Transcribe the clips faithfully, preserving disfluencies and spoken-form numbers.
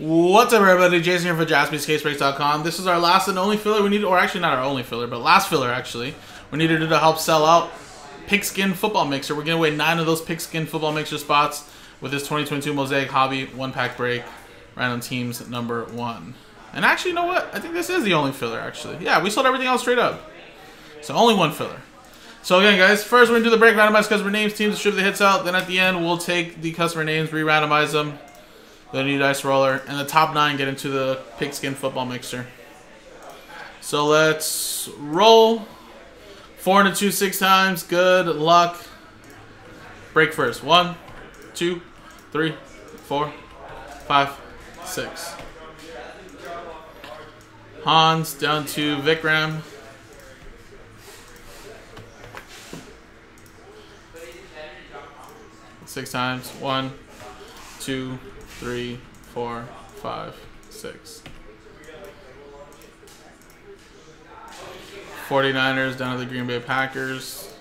What's up, everybody? Jason here for Jaspys Case Breaks dot com. This is our last and only filler we need, or actually not our only filler, but last filler actually we needed to help sell out Pigskin Football Mixer. We're giving away nine of those Pigskin Football Mixer spots with this twenty twenty-two Mosaic Hobby One Pack Break Random Teams number one. And actually, you know what? I think this is the only filler. Actually, yeah, we sold everything else straight up, so only one filler. So again, guys, first we're gonna do the break, randomize customer names, teams, distribute the hits out. Then at the end, we'll take the customer names, re-randomize them. The new dice roller, and the top nine get into the Pigskin Football Mixer. So let's roll. Four and a two six times. Good luck. Break first. One, two, three, four, five, six. Hans down to Vikram. Six times. One, two, three, four, five, six. forty-niners down to the Green Bay Packers.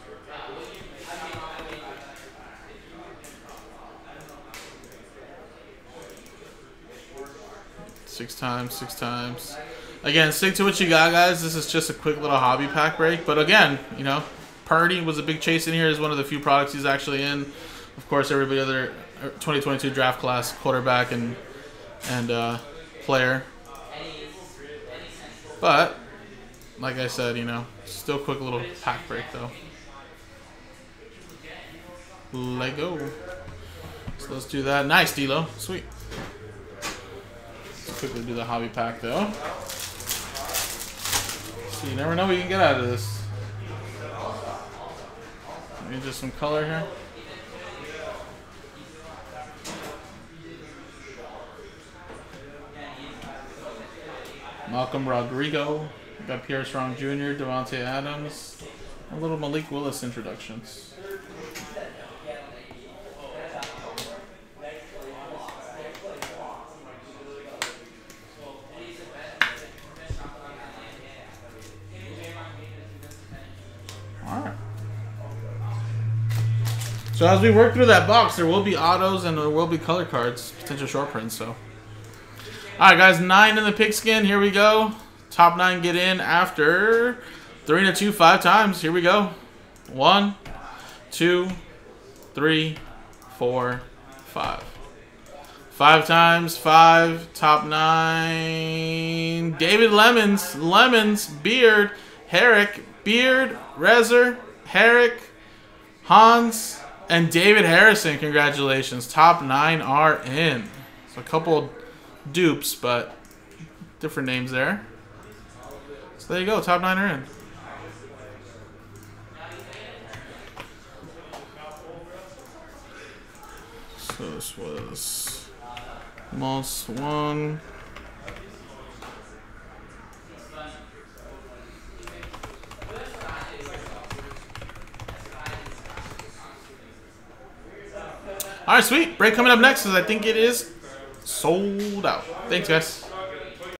Six times, six times. Again, stick to what you got, guys. This is just a quick little hobby pack break. But again, you know, Purdy was a big chase in here. Is one of the few products he's actually in. Of course, everybody other twenty twenty-two draft class quarterback and and uh, player. But like I said, you know, still quick little pack break though. Lego. So let's do that. Nice, D-Lo. Sweet. Let's quickly do the hobby pack though. So you never know what you can get out of this. Maybe just some color here. Malcolm Rodrigo, we've got Pierre Strong Junior, Devontae Adams, a little Malik Willis introductions. Alright. So as we work through that box, there will be autos and there will be color cards, potential short prints, so. Alright guys, nine in the pigskin, here we go. Top nine get in after three and a two five times. Here we go. One, two, three, four, five. Five times, five, top nine. David Lemons, Lemons, Beard, Herrick, Beard, Rezer, Herrick, Hans, and David Harrison. Congratulations. Top nine are in. So a couple dupes, but different names there. So there you go, top nine are in. So this was Moss one. All right, sweet. Break coming up next, because I think it is sold out. Thanks, guys.